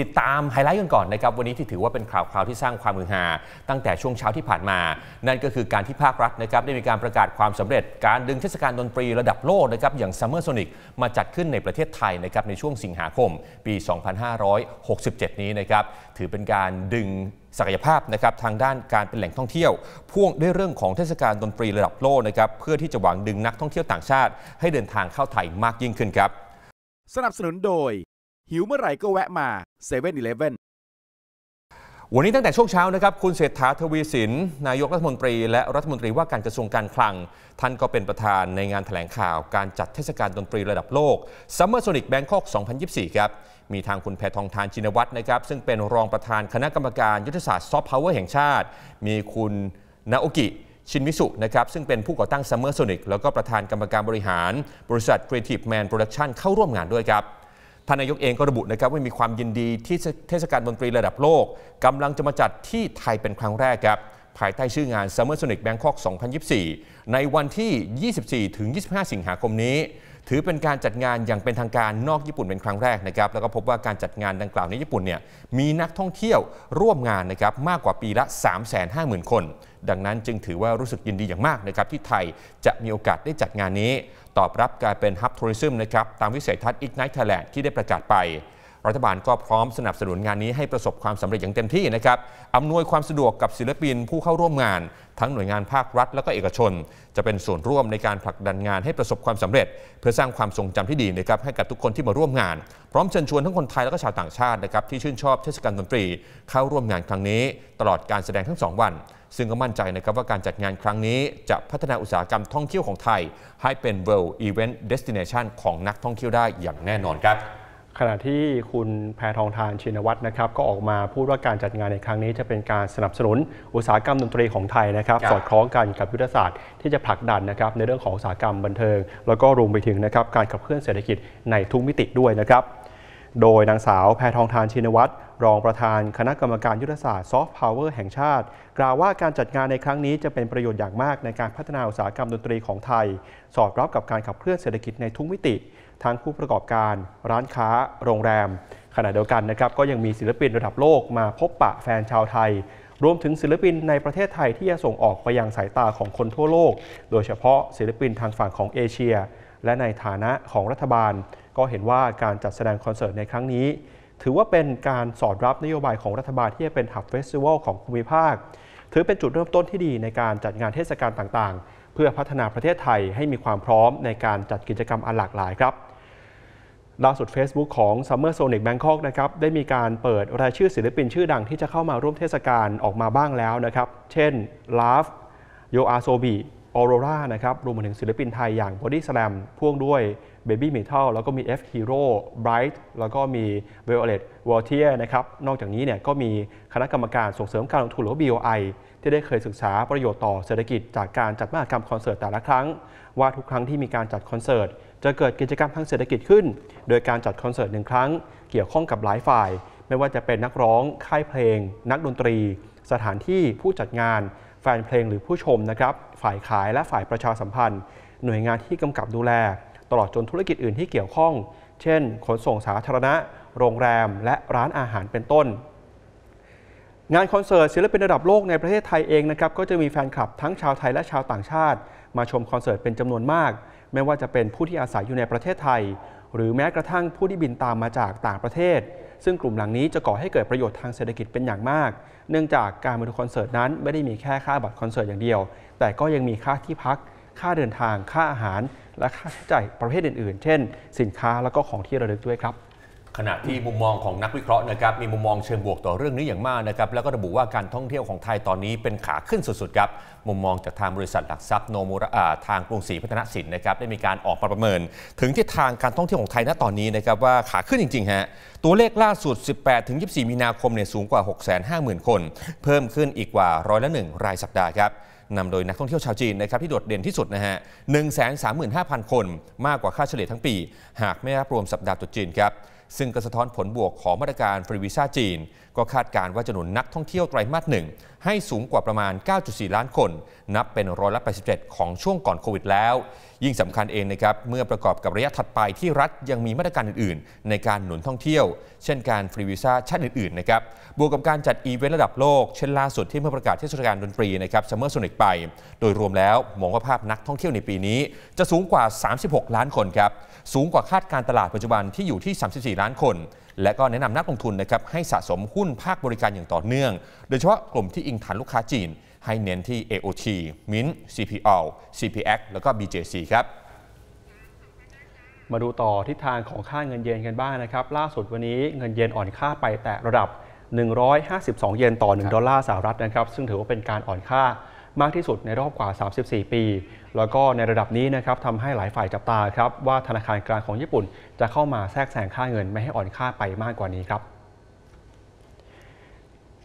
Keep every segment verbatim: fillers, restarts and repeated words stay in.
ติดตามไฮไลท์กันก่อนนะครับวันนี้ที่ถือว่าเป็นข่าวคราวที่สร้างความฮือฮาตั้งแต่ช่วงเช้าที่ผ่านมานั่นก็คือการที่ภาครัฐนะครับได้มีการประกาศความสำเร็จการดึงเทศกาลดนตรีระดับโลกนะครับอย่าง Summer Sonic มาจัดขึ้นในประเทศไทยนะครับในช่วงสิงหาคมปี สองพันห้าร้อยหกสิบเจ็ด นี้นะครับถือเป็นการดึงศักยภาพนะครับทางด้านการเป็นแหล่งท่องเที่ยวพ่วงด้วยเรื่องของเทศกาลดนตรีระดับโลกนะครับเพื่อที่จะหวังดึงนักท่องเที่ยวต่างชาติให้เดินทางเข้าไทยมากยิ่งขึ้นครับสนับสนุนโดยหิวเมื่อไหร่ก็แวะมาเซเว่นอีเลฟเว่นวันนี้ตั้งแต่ช่วงเช้านะครับคุณเศรษฐาทวีสินนายกรัฐมนตรีและรัฐมนตรีว่าการกระทรวงการคลังท่านก็เป็นประธานในงานแถลงข่าวการจัดเทศกาลดนตรีระดับโลก Summer Sonic Bangkok สองพันยี่สิบสี่ ครับมีทางคุณแพทองธารชินวัตรนะครับซึ่งเป็นรองประธานคณะกรรมการยุทธศาสตร์ซอฟต์พาวเวอร์แห่งชาติมีคุณนาโอกิชินมิสุนะครับซึ่งเป็นผู้ก่อตั้ง Summer Sonic แล้วก็ประธานกรรมการบริหารบริษัท Creative Man Production เข้าร่วมงานด้วยครับท่านนายกเองก็ระบุนะครับว่ามีความยินดีที่เทศกาลดนตรีระดับโลกกำลังจะมาจัดที่ไทยเป็นครั้งแรกครับภายใต้ชื่องาน Summer Sonic Bangkok สองพันยี่สิบสี่ ในวันที่ ยี่สิบสี่ถึงยี่สิบห้า สิงหาคมนี้ถือเป็นการจัดงานอย่างเป็นทางการนอกญี่ปุ่นเป็นครั้งแรกนะครับแล้วก็พบว่าการจัดงานดังกล่าวในญี่ปุ่นเนี่ยมีนักท่องเที่ยวร่วมงานนะครับมากกว่าปีละ สามแสนห้าหมื่น คนดังนั้นจึงถือว่ารู้สึกยินดีอย่างมากนะครับที่ไทยจะมีโอกาสได้จัดงานนี้ตอบรับการเป็นฮับทัวริซึมนะครับตามวิสัยทัศน์ Ignite Thailand ที่ได้ประกาศไปรัฐบาลก็พร้อมสนับสนุนงานนี้ให้ประสบความสำเร็จอย่างเต็มที่นะครับอำนวยความสะดวกกับศิลปินผู้เข้าร่วมงานทั้งหน่วยงานภาครัฐและก็เอกชนจะเป็นส่วนร่วมในการผลักดันงานให้ประสบความสำเร็จเพื่อสร้างความทรงจำที่ดีนะครับให้กับทุกคนที่มาร่วมงานพร้อมเชิญชวนทั้งคนไทยและก็ชาวต่างชาตินะครับที่ชื่นชอบเทศกาลดนตรีเข้าร่วมงานครั้งนี้ตลอดการแสดงทั้งสองวันซึ่งก็มั่นใจนะครับว่าการจัดงานครั้งนี้จะพัฒนาอุตสาหกรรมท่องเที่ยวของไทยให้เป็น World Event Destination ของนักท่องเที่ยวได้อย่างแน่นอนครับขณะที่คุณแพทองธารชินวัตรนะครับก็ออกมาพูดว่าการจัดงานในครั้งนี้จะเป็นการสนับสนุนอุตสาหกรรมดนตรีของไทยนะครับสอดคล้องกันกับยุทธศาสตร์ที่จะผลักดันนะครับในเรื่องของอุตสาหกรรมบันเทิงแล้วก็รวมไปถึงนะครับการขับเคลื่อนเศรษฐกิจในทุกมิติด้วยนะครับโดยนางสาวแพทองธารชินวัตรรองประธานคณะกรรมการยุทธศาสตร์ซอฟต์พาวเวอร์แห่งชาติกล่าวว่าการจัดงานในครั้งนี้จะเป็นประโยชน์อย่างมากในการพัฒนาอุตสาหกรรมดนตรีของไทยสอดรับกับการขับเคลื่อนเศรษฐกิจในทุกมิติทั้งผู้ประกอบการร้านค้าโรงแรมขณะเดียวกันนะครับก็ยังมีศิลปินระดับโลกมาพบปะแฟนชาวไทยรวมถึงศิลปินในประเทศไทยที่จะส่งออกไปยังสายตาของคนทั่วโลกโดยเฉพาะศิลปินทางฝั่งของเอเชียและในฐานะของรัฐบาลก็เห็นว่าการจัดแสดงคอนเสิร์ตในครั้งนี้ถือว่าเป็นการสอดรับนโยบายของรัฐบาลที่จะเป็นฮับเฟสติวัลของภูมิภาคถือเป็นจุดเริ่มต้นที่ดีในการจัดงานเทศกาลต่างๆเพื่อพัฒนาประเทศไทยให้มีความพร้อมในการจัดกิจกรรมอันหลากหลายครับล่าสุด Facebook ของ Summer Sonic Bangkok นะครับได้มีการเปิดรายชื่อศิลปินชื่อดังที่จะเข้ามาร่วมเทศกาลออกมาบ้างแล้วนะครับเช่น Lauv Yoasobi Aurora นะครับรวมไปถึงศิลปินไทยอย่าง Body Slam พ่วงด้วย Baby Metal แล้วก็มี F Hero Bright แล้วก็มี Violet Warrior นะครับนอกจากนี้เนี่ยก็มีคณะกรรมการส่งเสริมการลงทุนหรือ บี โอ ไอ ที่ได้เคยศึกษาประโยชน์ต่อเศรษฐกิจจากการจัดมหกรรมคอนเสิร์ตแต่ละครั้งว่าทุกครั้งที่มีการจัดคอนเสิร์ตจะเกิดกิจกรรมทางเศรษฐกิจขึ้นโดยการจัดคอนเสิร์ตหนึ่งครั้งเกี่ยวข้องกับหลายฝ่ายไม่ว่าจะเป็นนักร้องค่ายเพลงนักดนตรีสถานที่ผู้จัดงานแฟนเพลงหรือผู้ชมนะครับฝ่ายขายและฝ่ายประชาสัมพันธ์หน่วยงานที่กำกับดูแลตลอดจนธุรกิจอื่นที่เกี่ยวข้องเช่นขนส่งสาธารณะโรงแรมและร้านอาหารเป็นต้นงานคอนเสิร์ตศิลปินระดับโลกในประเทศไทยเองนะครับก็จะมีแฟนคลับทั้งชาวไทยและชาวต่างชาติมาชมคอนเสิร์ตเป็นจำนวนมากไม่ว่าจะเป็นผู้ที่อาศัยอยู่ในประเทศไทยหรือแม้กระทั่งผู้ที่บินตามมาจากต่างประเทศซึ่งกลุ่มเหล่านี้จะก่อให้เกิดประโยชน์ทางเศรษฐกิจเป็นอย่างมากเนื่องจากการมาดูคอนเสิร์ตนั้นไม่ได้มีแค่ค่าบัตรคอนเสิร์ตอย่างเดียวแต่ก็ยังมีค่าที่พักค่าเดินทางค่าอาหารและค่าใช้จ่ายประเภทอื่นๆเช่นสินค้าและก็ของที่ระลึกด้วยครับขณะที่มุมมองของนักวิเคราะห์นะครับมีมุมมองเชิงบวกต่อเรื่องนี้อย่างมากนะครับแล้วก็ระบุว่าการท่องเที่ยวของไทยตอนนี้เป็นขาขึ้นสุดๆครับมุมมองจากทางบริษัทหลักทรัพย์โนมูระทางกรุงศรีพัฒนสินนะครับได้มีการออกมาประเมินถึงทิศทางการท่องเที่ยวของไทยณตอนนี้นะครับว่าขาขึ้นจริงๆฮะตัวเลขล่าสุด สิบแปดถึงยี่สิบสี่ มีนาคมเนี่ยสูงกว่า หกแสนห้าหมื่น คนเพิ่มขึ้นอีกกว่าร้อยละหนึ่งรายสัปดาห์ครับนำโดยนักท่องเที่ยวชาวจีนนะครับที่โดดเด่นที่สุดนะฮะ หนึ่งแสนสามหมื่นห้าพัน คนมากกว่าค่าเฉลี่ยทั้งปีหากไม่นับรวมสัปดาห์ตรุษจีนครับซึ่งก็สะท้อนผลบวกของมาตรการฟรีวีซ่าจีน ก็คาดการณ์ว่าจำนวนนักท่องเที่ยวไตรมาสหนึ่งให้สูงกว่าประมาณ เก้าจุดสี่ล้านคนนับเป็นร้อยละแปดสิบเจ็ดของช่วงก่อนโควิดแล้วยิ่งสำคัญเองนะครับเมื่อประกอบกับระยะถัดไปที่รัฐยังมีมาตรการอื่นๆในการหนุนท่องเที่ยวเช่นการฟรีวีซ่าชาติอื่นๆนะครับบวกกับการจัดอีเวนต์ระดับโลกเช่นล่าสุดที่เมื่อประกาศเทศกาลดนตรีนะครับ Summer Sonic ไปโดยรวมแล้วมองว่าภาพนักท่องเที่ยวในปีนี้จะสูงกว่าสามสิบหกล้านคนครับสูงกว่าคาดการตลาดปัจจุบันที่อยู่ที่สามสิบสี่ล้านคนและก็แนะนำนักลงทุนนะครับให้สะสมหุ้นภาคบริการอย่างต่อเนื่องโดยเฉพาะกลุ่มที่อิงฐานลูกค้าจีนให้เน้นที่ เอ โอ ที มินท์ ซี พี โอ ซี พี เอ็กซ์ แล้วก็ บี เจ ซี ครับมาดูต่อทิศทางของค่าเงินเยนกันบ้างนะครับล่าสุดวันนี้เงินเยนอ่อนค่าไปแตะระดับหนึ่งร้อยห้าสิบสองเยนต่อหนึ่งดอลลาร์สหรัฐนะครับซึ่งถือว่าเป็นการอ่อนค่ามากที่สุดในรอบกว่าสามสิบสี่ปีแล้วก็ในระดับนี้นะครับทำให้หลายฝ่ายจับตาครับว่าธนาคารกลางของญี่ปุ่นจะเข้ามาแทรกแซงค่าเงินไม่ให้อ่อนค่าไปมากกว่านี้ครั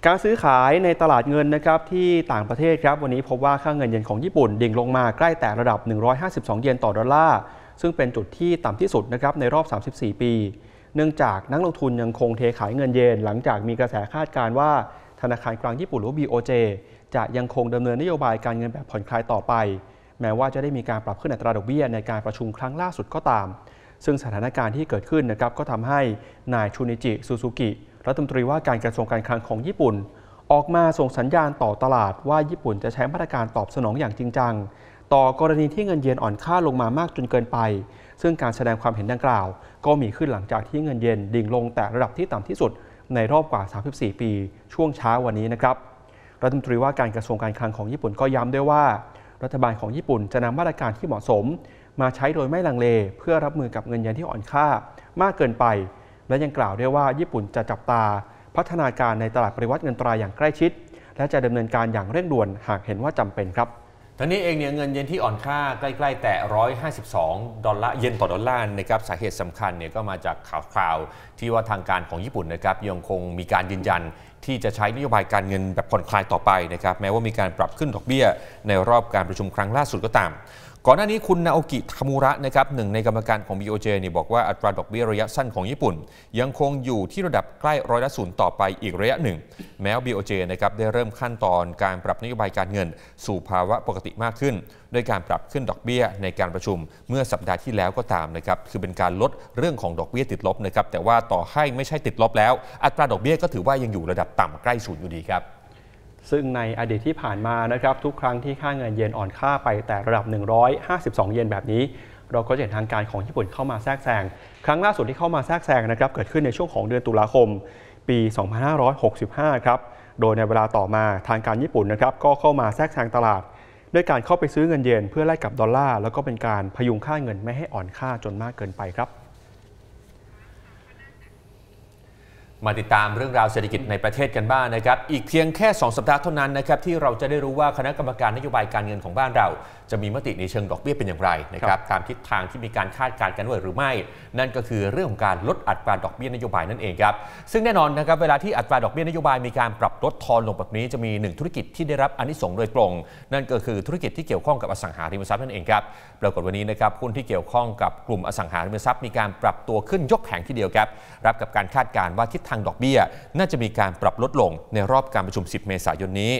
บการซื้อขายในตลาดเงินนะครับที่ต่างประเทศครับวันนี้พบว่าค่าเงินเยนของญี่ปุ่นดิ่งลงมาใกล้แต่ระดับหนึ่งร้อยห้าสิบสองเยนต่อดอลลาร์ซึ่งเป็นจุดที่ต่ำที่สุดนะครับในรอบสามสิบสี่ปีเนื่องจากนักลงทุนยังคงเทขายเงินเยนหลังจากมีกระแสคาดการณ์ว่าธนาคารกลางญี่ปุ่นหรือ บี โอ เจ จะยังคงดำเนินนโยบายการเงินแบบผ่อนคลายต่อไปแม้ว่าจะได้มีการปรับขึ้นอัตราดอกเบี้ยในการประชุมครั้งล่าสุดก็ตามซึ่งสถานการณ์ที่เกิดขึ้นนะครับก็ทำให้นายชูนิจิซูซูกิรัฐมนตรีว่าการกระทรวงการคลังของญี่ปุ่นออกมาส่งสัญญาณต่อตลาดว่าญี่ปุ่นจะใช้มาตรการตอบสนองอย่างจริงจังต่อกรณีที่เงินเยนอ่อนค่าลงมามากจนเกินไปซึ่งการแสดงความเห็นดังกล่าวก็มีขึ้นหลังจากที่เงินเยนดิ่งลงแต่ระดับที่ต่ำที่สุดในรอบกว่าสามสิบสี่ปีช่วงเช้าวันนี้นะครับรัฐมนตรีว่าการกระทรวงการคลังของญี่ปุ่นก็ย้ำด้วยว่ารัฐบาลของญี่ปุ่นจะนำมาตรการที่เหมาะสมมาใช้โดยไม่ลังเลเพื่อรับมือกับเงินเยนที่อ่อนค่ามากเกินไปและยังกล่าวด้วยว่าญี่ปุ่นจะจับตาพัฒนาการในตลาดปริวัติเงินตราอย่างใกล้ชิดและจะดำเนินการอย่างเร่งด่วนหากเห็นว่าจำเป็นครับทั้งนี้เองเนี่ยเงินเยนที่อ่อนค่าใกล้ๆแต่หนึ่งร้อยห้าสิบสองดอลลาร์เยนต่อดอลลาร์นะครับสาเหตุสำคัญเนี่ยก็มาจากข่าวคราวที่ว่าทางการของญี่ปุ่นนะครับยังคงมีการยืนยันที่จะใช้นโยบายการเงินแบบผ่อนคลายต่อไปนะครับแม้ว่ามีการปรับขึ้นดอกเบี้ยในรอบการประชุมครั้งล่าสุดก็ตามก่อนหน้านี้คุณนาโอกิ ทามูระนะครับหนึ่งในกรรมการของ บี โอ เจ เนี่ยบอกว่าอัตราดอกเบี้ยระยะสั้นของญี่ปุ่นยังคงอยู่ที่ระดับใกล้ร้อยละศูนย์ต่อไปอีกระยะหนึ่งแม้ว่า บี โอ เจ นะครับได้เริ่มขั้นตอนการปรับนโยบายการเงินสู่ภาวะปกติมากขึ้นโดยการปรับขึ้นดอกเบี้ยในการประชุมเมื่อสัปดาห์ที่แล้วก็ตามนะครับคือเป็นการลดเรื่องของดอกเบี้ยติดลบนะครับแต่ว่าต่อให้ไม่ใช่ติดลบแล้วอัตราดอกเบี้ยก็ถือว่ายังอยู่ระดับต่ำใกล้ศูนย์อยู่ดีครับซึ่งในอดีตที่ผ่านมานะครับทุกครั้งที่ค่าเงินเยนอ่อนค่าไปแต่ระดับหนึ่งร้อยห้าสิบสองเยนแบบนี้เราก็จะเห็นทางการของญี่ปุ่นเข้ามาแทรกแซงครั้งล่าสุดที่เข้ามาแทรกแซงนะครับเกิดขึ้นในช่วงของเดือนตุลาคมปีสองพันห้าร้อยหกสิบห้าครับโดยในเวลาต่อมาทางการญี่ปุ่นนะครับก็เข้ามาแทรกแซงตลาดด้วยการเข้าไปซื้อเงินเยนเพื่อแลกกับดอลลาร์แล้วก็เป็นการพยุงค่าเงินไม่ให้อ่อนค่าจนมากเกินไปครับมาติดตามเรื่องราวเศรษฐกิจในประเทศกันบ้างนะครับอีกเพียงแค่สองสัปดาห์เท่านั้นนะครับที่เราจะได้รู้ว่าคณะกรรมการนโยบายการเงินของบ้านเราจะมีมติในเชิงดอกเบี้ยเป็นอย่างไรนะครับตามทิศทางที่มีการคาดการณ์กันไว้หรือไม่นั่นก็คือเรื่องของการลดอัตราดอกเบี้ยนโยบายนั่นเองครับซึ่งแน่นอนนะครับเวลาที่อัตราดอกเบี้ยนโยบายมีการปรับลดทอนลงแบบนี้จะมีหนึ่งธุรกิจที่ได้รับอานิสงส์โดยตรงนั่นก็คือธุรกิจที่เกี่ยวข้องกับอสังหาริมทรัพย์นั่นเองครับปรากฏวันนี้นะครับหุ้นที่เกี่ยวข้องกับกลุ่มอสังหาริมทรัพย์มีการปรับตัวขึ้นยกแผงทีเดียวครับรับกับการคาดการณ์ว่าทิศทางดอกเบี้ยน่าจะมีการปรับลดลงในรอบการประชุมสิบเมษายนนี้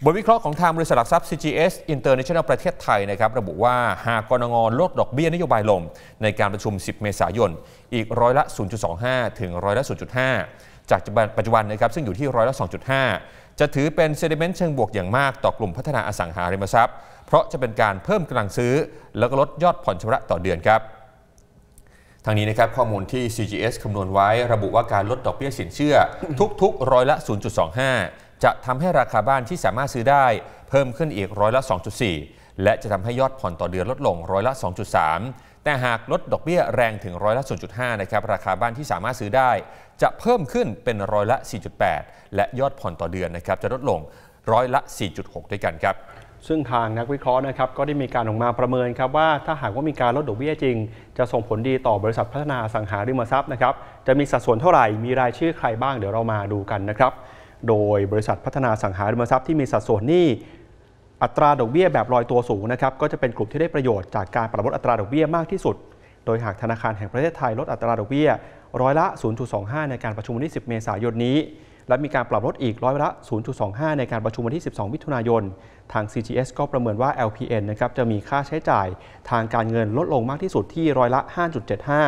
บทวิเคราะห์ของทางบริษัทหลักทรัพย์ ซี จี เอส International ประเทศไทยนะครับระบุว่าหากกนง.ลดดอกเบี้ยนโยบายลงในการประชุมสิบเมษายนอีกร้อยละ ศูนย์จุดสองห้า ถึงร้อยละ ศูนย์จุดห้า จากปัจจุบันนะครับซึ่งอยู่ที่ร้อยละ สองจุดห้า จะถือเป็นเซนติเมนต์เชิงบวกอย่างมากต่อกลุ่มพัฒนาอสังหาริมทรัพย์เพราะจะเป็นการเพิ่มกำลังซื้อแล้วก็ลดยอดผ่อนชำระต่อเดือนครับทางนี้นะครับข้อมูลที่ ซี จี เอส คำนวณไว้ระบุว่าการลดดอกเบี้ยสินเชื่อทุกๆร้อยละ ศูนย์จุดสองห้า จะทำให้ราคาบ้านที่สามารถซื้อได้เพิ่มขึ้นอีกร้อยละ สองจุดสี่ และจะทำให้ยอดผ่อนต่อเดือนลดลงร้อยละ สองจุดสาม แต่หากลดดอกเบี้ยแรงถึงร้อยละ ศูนย์จุดห้า นะครับราคาบ้านที่สามารถซื้อได้จะเพิ่มขึ้นเป็นร้อยละ สี่จุดแปด และยอดผ่อนต่อเดือนนะครับจะลดลงร้อยละ สี่จุดหก ด้วยกันครับซึ่งทางนักวิเคราะห์นะครับก็ได้มีการออกมาประเมินครับว่าถ้าหากว่ามีการลดดอกเบี้ยจริงจะส่งผลดีต่อบริษัทพัฒนาอสังหาริมทรัพย์นะครับจะมีสัดส่วนเท่าไหร่มีรายชื่อใครบ้างเดี๋ยวเรามาดูกันนะครับโดยบริษัทพัฒนาอสังหาริมทรัพย์ที่มีสัดส่วนหนี้อัตราดอกเบี้ยแบบลอยตัวสูงนะครับก็จะเป็นกลุ่มที่ได้ประโยชน์จากการปรับลดอัตราดอกเบี้ยมากที่สุดโดยหากธนาคคารแห่งประเทศไทยลดอัตราดอกเบี้ยร้อยละ ศูนย์จุดสองห้า ในการประชุมวันที่สิบเมษายนนี้ และมีการปรับลดอีกร้อยละ ศูนย์จุดสองห้า ในการประชุมวันที่สิบสองมิถุนายนทาง ซี จี เอส ก็ประเมินว่า แอล พี เอ็น นะครับจะมีค่าใช้จ่ายทางการเงินลดลงมากที่สุดที่ร้อยละ ห้าจุดเจ็ดห้า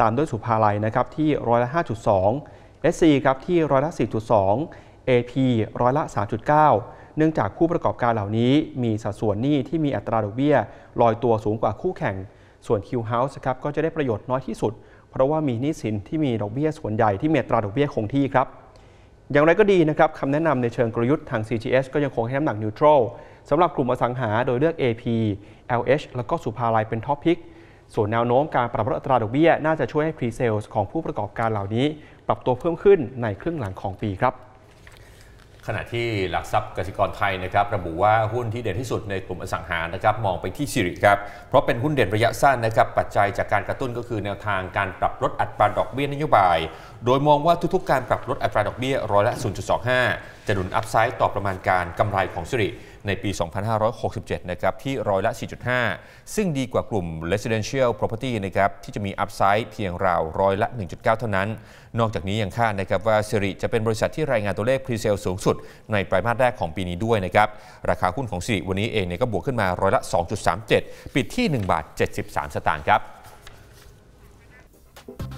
ตามด้วยสุภาลัยนะครับที่ร้อยละ ห้าจุดสอง เอส ซี ครับที่ร้อยละ สี่จุดสอง เอ พี ร้อยละ สามจุดเก้าเนื่องจากผู้ประกอบการเหล่านี้มีสัดส่วนหนี้ที่มีอัตราดอกเบี้ยลอยตัวสูงกว่าคู่แข่งส่วน Q House ครับก็จะได้ประโยชน์น้อยที่สุดเพราะว่ามีหนี้สินที่มีดอกเบี้ยส่วนใหญ่ที่มีอัตราดอกเบี้ยคงที่ครับอย่างไรก็ดีนะครับคำแนะนำในเชิงกลยุทธ์ทาง ซี จี เอส ก็ยังคงให้น้ำหนักนิวทรัลสำหรับกลุ่มอสังหาโดยเลือก เอ พี แอล เอช แล้วก็สุภาลัยเป็นท็อปพิกส่วนแนวโน้มการปรับลดอัตราดอกเบี้ยน่าจะช่วยให้ Pre-Sales ของผู้ประกอบการเหล่านี้ปรับตัวเพิ่มขึ้นในครึ่งหลังของปีครับขณะที่หลักทรัพย์กสิกรไทยนะครับระบุว่าหุ้นที่เด่นที่สุดในกลุ่มอสังหานะครับมองไปที่สิริครับเพราะเป็นหุ้นเด่นระยะสั้นนะครับปัจจัยจากการกระตุ้นก็คือแนวทางการปรับลดอัตราดอกเบี้ยนโยบายโดยมองว่าทุกๆการปรับลดอัตราดอกเบี้ยร้อยละ ศูนย์จุดสองห้า จะหนุนอัพไซด์ต่อประมาณการกำไรของสิริในปี สองพันห้าร้อยหกสิบเจ็ด นะครับที่ร้อยละ สี่จุดห้า ซึ่งดีกว่ากลุ่ม Residential Property นะครับที่จะมีอัพไซด์เพียงราวร้อยละ หนึ่งจุดเก้า เท่านั้นนอกจากนี้ยังคาดนะครับว่าสิริจะเป็นบริษัทที่รายงานตัวเลข Pre-Sale สูงสุดในไตรมาสแรกของปีนี้ด้วยนะครับราคาหุ้นของสิริวันนี้เองเนี่ยก็บวกขึ้นมาร้อยละ สองจุดสามเจ็ด ปิดที่ หนึ่งบาทเจ็ดสิบสามสตางค์ครับ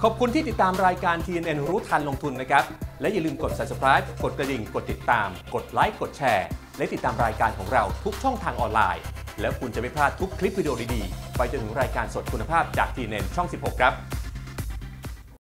ขอบคุณที่ติดตามรายการ ที เอ็น เอ็น รู้ทันลงทุนนะครับและอย่าลืมกด Subscribe กดกระดิ่งกดติดตามกดไลค์กดแชร์และติดตามรายการของเราทุกช่องทางออนไลน์แล้วคุณจะไม่พลาดทุกคลิปวิดีโอดีๆไปจนถึงรายการสดคุณภาพจาก ที เอ็น เอ็น ช่อง สิบหก ครับ